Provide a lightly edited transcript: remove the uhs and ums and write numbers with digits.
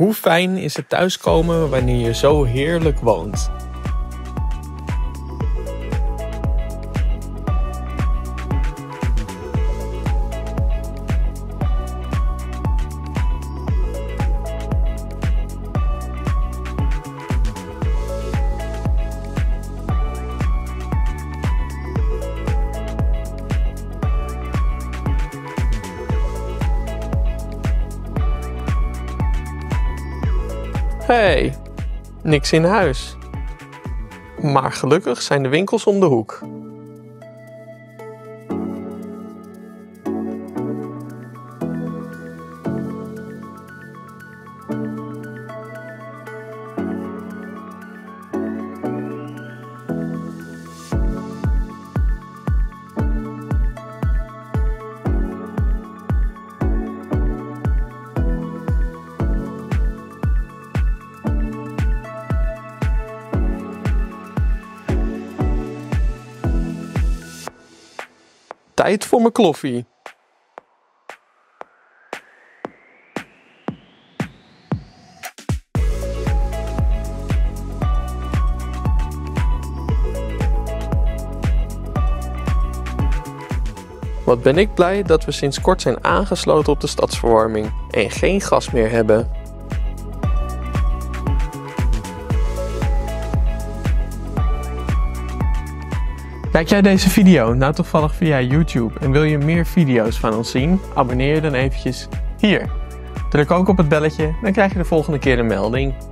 Hoe fijn is het thuiskomen wanneer je zo heerlijk woont? Hey, niks in huis. Maar gelukkig zijn de winkels om de hoek. Tijd voor mijn kloffie. Wat ben ik blij dat we sinds kort zijn aangesloten op de stadsverwarming en geen gas meer hebben. Kijk jij deze video nou toevallig via YouTube en wil je meer video's van ons zien? Abonneer je dan eventjes hier. Druk ook op het belletje, dan krijg je de volgende keer een melding.